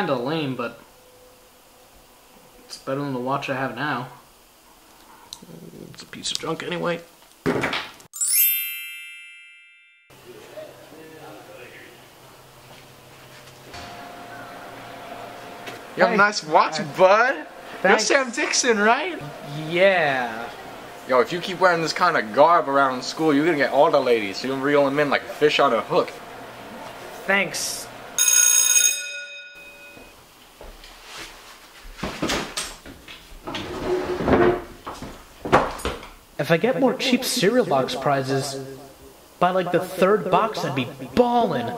kind of lame, but it's better than the watch I have now. It's a piece of junk anyway. You have a nice watch, bud. Thanks. You're Sam Dixon, right? Yeah. Yo, if you keep wearing this kind of garb around school, you're gonna get all the ladies. You'll reel them in like a fish on a hook. Thanks. If I get more cheap cereal box prizes, by like the third box, I'd be ballin'.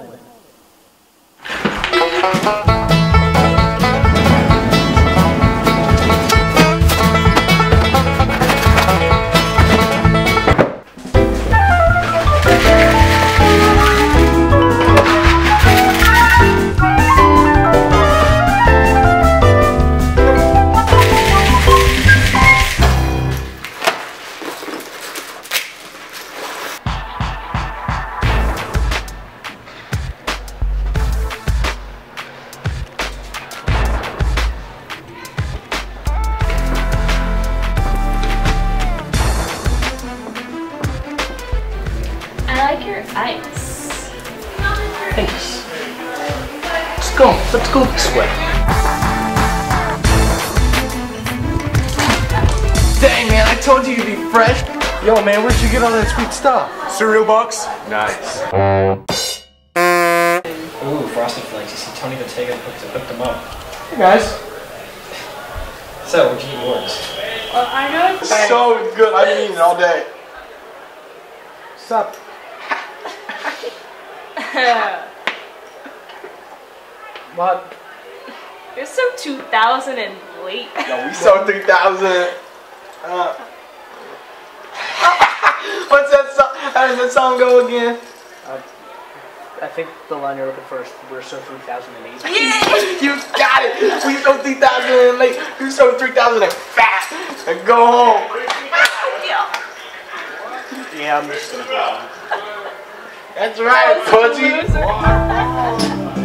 Ice. Thanks. Let's go this way. Dang, man, I told you you'd be fresh. Yo, man, where'd you get all that sweet stuff? Cereal box? Nice. Ooh, Frosty Flakes. You see Tony the Tiger hooked them up. Hey, guys. So, what'd you eat yours? I got it. So good. I've been eating it all day. What's up? What? You're so 2000 and late. No, we so 3000. What's that song? How does that song go again? I think the line you're looking for is "We're so 3008. Yeah, you got it. We so 3000 and late. You so 3000 and fast. And go home. Yeah, I'm just gonna go. That's right, Pudgy!